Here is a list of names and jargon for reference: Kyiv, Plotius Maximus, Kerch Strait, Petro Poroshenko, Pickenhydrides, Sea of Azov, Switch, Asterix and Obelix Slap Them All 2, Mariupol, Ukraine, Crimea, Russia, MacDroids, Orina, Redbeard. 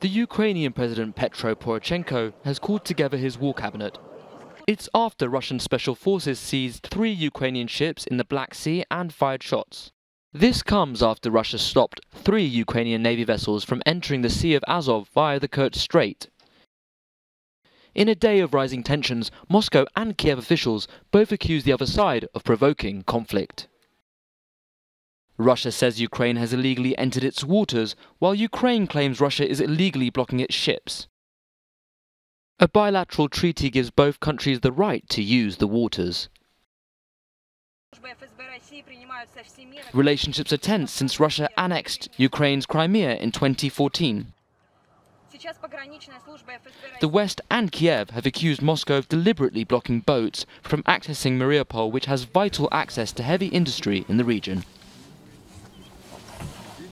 The Ukrainian President Petro Poroshenko has called together his war cabinet. It's after Russian special forces seized 3 Ukrainian ships in the Black Sea and fired shots. This comes after Russia stopped 3 Ukrainian Navy vessels from entering the Sea of Azov via the Kerch Strait. In a day of rising tensions, Moscow and Kiev officials both accuse the other side of provoking conflict. Russia says Ukraine has illegally entered its waters, while Ukraine claims Russia is illegally blocking its ships. A bilateral treaty gives both countries the right to use the waters. Relationships are tense since Russia annexed Ukraine's Crimea in 2014. The West and Kiev have accused Moscow of deliberately blocking boats from accessing Mariupol, which has vital access to heavy industry in the region.